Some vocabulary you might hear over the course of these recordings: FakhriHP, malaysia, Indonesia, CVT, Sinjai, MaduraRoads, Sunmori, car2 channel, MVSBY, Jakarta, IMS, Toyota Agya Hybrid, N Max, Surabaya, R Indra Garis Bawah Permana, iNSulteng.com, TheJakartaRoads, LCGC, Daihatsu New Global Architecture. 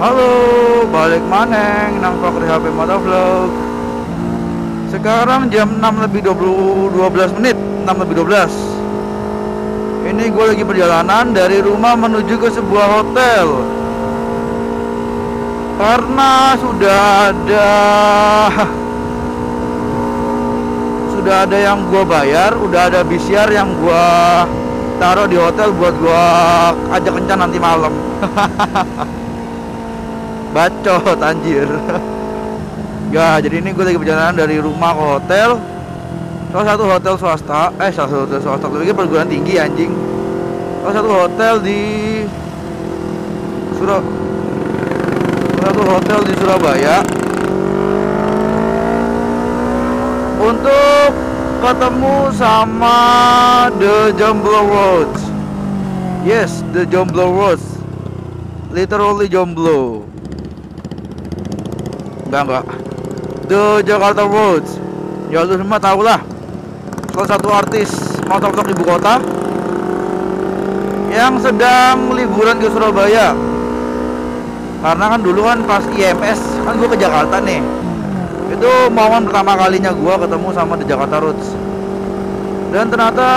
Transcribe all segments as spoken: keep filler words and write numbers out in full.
Halo, balik maneng nang FakhriHP motovlog. Sekarang jam enam lebih dua belas menit, enam lebih dua belas. Ini gue lagi perjalanan dari rumah menuju ke sebuah hotel. Karena sudah ada Sudah ada yang gue bayar, udah ada B C R yang gue taruh di hotel buat gue ajak kencan nanti malam. Bacot anjir. Ya jadi ini gue lagi perjalanan dari rumah ke hotel, salah satu hotel swasta. Eh salah satu hotel swasta tapi perguruan tinggi anjing. Salah satu hotel di Surab salah satu hotel di Surabaya untuk ketemu sama TheJakartaRoads. Yes, TheJakartaRoads, literally jomblo. Enggak enggak. TheJakartaRoads. Ya lu semua tahu lah. Salah satu artis motor-motor ibu kota yang sedang liburan ke Surabaya. Karena kan dulu kan pas I M S kan gue ke Jakarta nih. Itu momen pertama kalinya gue ketemu sama TheJakartaRoads. Dan ternyata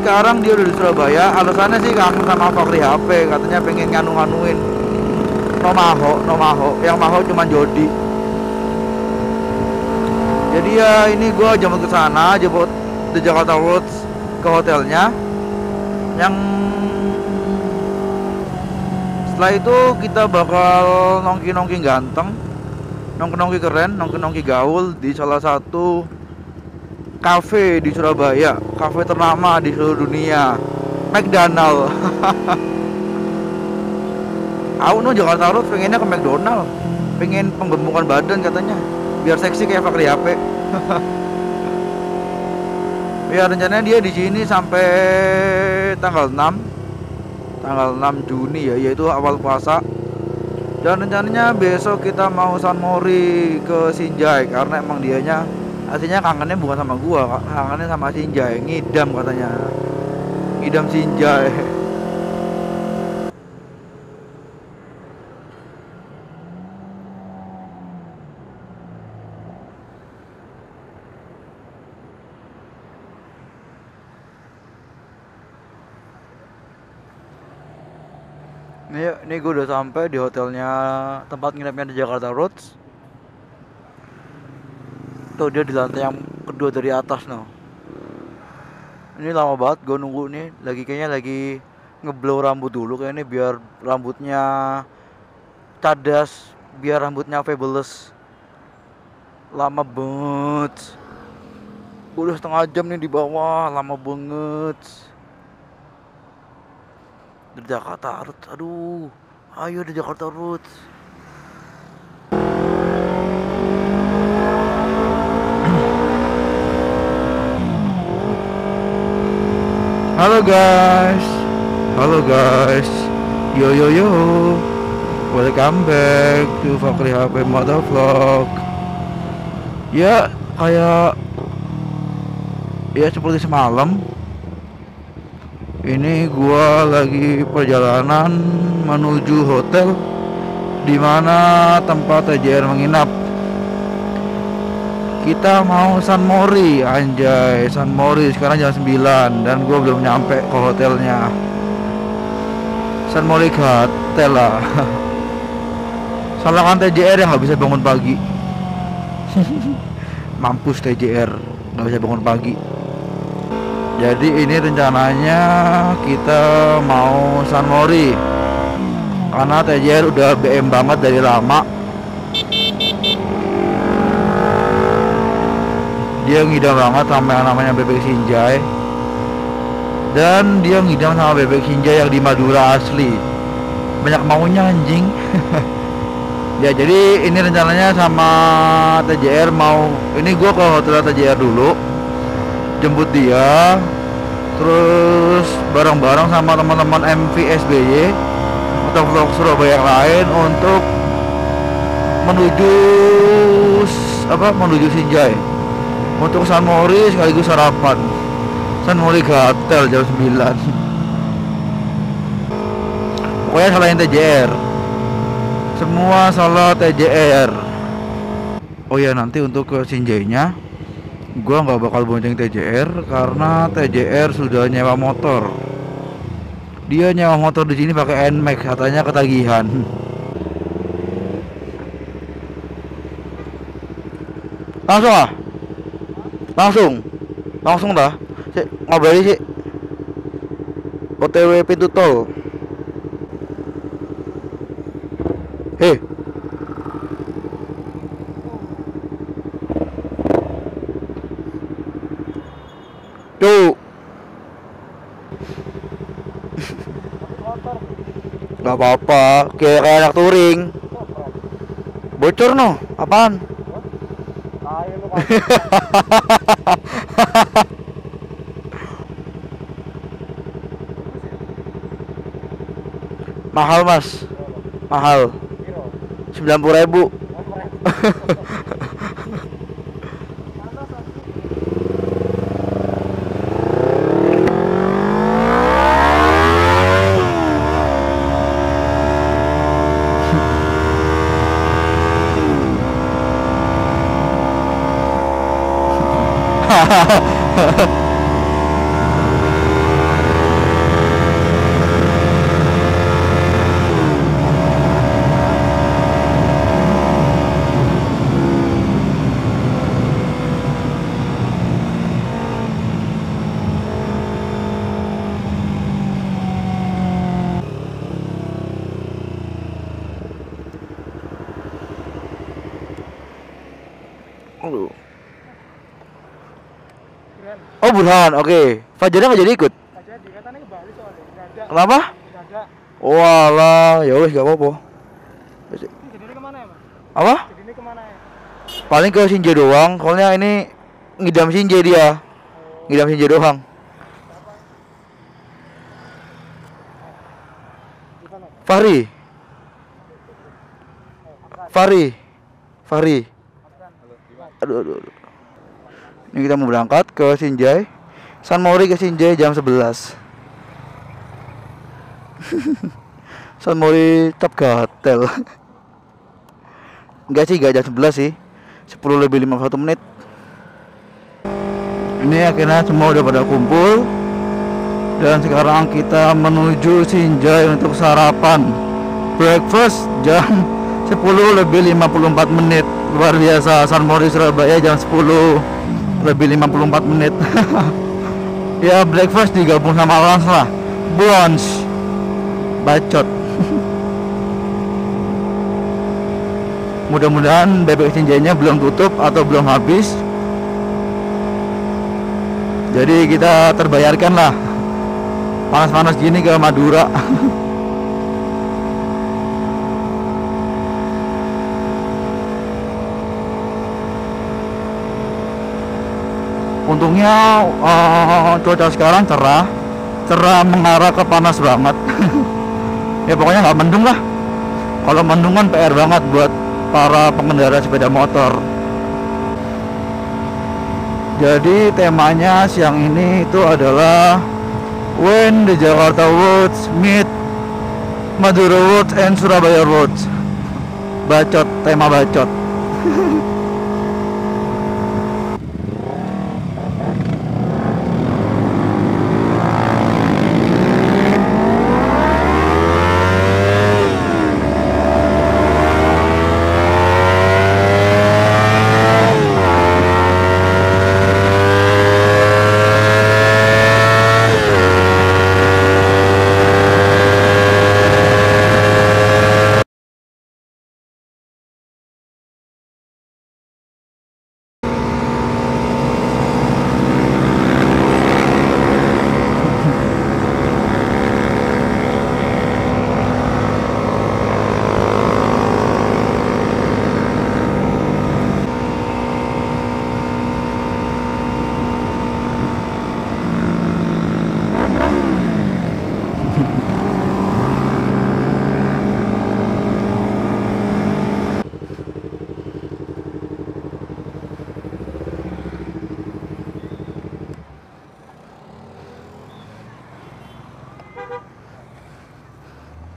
sekarang dia udah di Surabaya. Alasannya sih kangen sama FakhriHP, katanya pengen nganu-nganuin. No maho, no maho, yang maho cuma Jody. Jadi ya ini gue jemput ke sana, jemput TheJakartaRoads ke hotelnya. Yang setelah itu kita bakal nongki-nongki ganteng, nongki-nongki keren, nongki-nongki gaul di salah satu kafe di Surabaya, kafe ternama di seluruh dunia, McDonald. Aku nu JakartaRoads pengennya ke McDonald, pengen penggembukan badan katanya, biar seksi kayak FakhriHP. Ya rencananya dia di sini sampai tanggal enam, tanggal enam Juni ya, yaitu awal puasa. Dan rencananya besok kita mau Sunmori ke Sinjai karena emang dianya aslinya kangennya bukan sama gua, kangennya sama Sinjai, ngidam katanya, ngidam Sinjai. Ini, ini gue udah sampai di hotelnya, tempat nginepnya TheJakartaRoads. Tuh dia di lantai yang kedua dari atas no. Ini lama banget gue nunggu nih, lagi kayaknya lagi ngeblow rambut dulu kayaknya biar rambutnya cadas, biar rambutnya fabulous. Lama banget. Udah setengah jam nih di bawah, lama banget. TheJakartaRoads, aduh, ayo TheJakartaRoads. Halo guys, halo guys, yo yo yo, welcome back to FakhriHP Motovlog. Ya kayak, ya seperti semalam. Ini gua lagi perjalanan menuju hotel di mana tempat T J R menginap. Kita mau Sunmori, anjay, Sunmori sekarang jam sembilan dan gua belum nyampe ke hotelnya. Sunmori hotel lah. Salah kan T J R yang nggak bisa bangun pagi. Mampus T J R nggak bisa bangun pagi. Jadi ini rencananya kita mau Sunmori karena T J R udah B M banget dari lama. Dia ngidam banget sama yang namanya bebek Sinjai. Dan dia ngidam sama bebek Sinjai yang di Madura asli. Banyak maunya anjing. Ya jadi ini rencananya sama T J R mau, ini gua ke hotel T J R dulu, jemput dia, terus bareng-bareng sama teman-teman M V S B Y atau vlog Surabaya yang lain untuk menuju apa menuju Sinjai untuk Sunmori sekaligus sarapan. Sunmori hotel jam sembilan. Pokoknya selain T J R. semua salah T J R. Oh ya, nanti untuk ke Sinjai-nya gua nggak bakal bonceng T J R karena T J R sudah nyewa motor. Dia nyewa motor di sini pakai N Max, katanya ketagihan. Langsung ah. Langsung. Langsung dah. Sik, ngobrol sih. O T W pintu tol. Hei. Tuh. Gak apa-apa, kayak anak touring. Bocor no, apaan? Mahal mas, mahal. Sembilan puluh ribu. Aduh. Oh Burhan, oke. Okay. Fajarnya nggak jadi ikut? Nggak jadi, katanya ke Bali soalnya. Nggak ada. Kenapa? Nggak ada. Walah, ya wes nggak apa-apa. Jadinya kemana ya, Mas? Apa? Jadinya kemana ya? Paling ke Sinjai doang, soalnya ini ngidam Sinjai dia. Oh. Ngidam Sinjai doang. Fahri. Fahri. Fahri. Aduh, aduh, aduh. Ini kita mau berangkat ke Sinjai, Sunmori ke Sinjai jam sebelas. Sunmori tetap gatel. Enggak sih, enggak jam sebelas sih, sepuluh lebih lima puluh satu menit. Ini akhirnya semua udah pada kumpul. Dan sekarang kita menuju Sinjai untuk sarapan. Breakfast jam sepuluh lebih lima puluh empat menit. Luar biasa, Sunmori Surabaya jam sepuluh lebih lima puluh empat menit. Ya breakfast digabung sama lunch lah, brunch bacot. Mudah-mudahan bebek Sinjainya belum tutup atau belum habis, jadi kita terbayarkan lah panas-panas gini ke Madura. Untungnya uh, cuaca sekarang cerah, cerah mengarah ke panas banget. Ya pokoknya nggak mendung lah. Kalau mendung kan P R banget buat para pengendara sepeda motor. Jadi temanya siang ini itu adalah When the Jakarta Roads meet Madura Roads and Surabaya Roads. Bacot, tema bacot.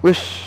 Wish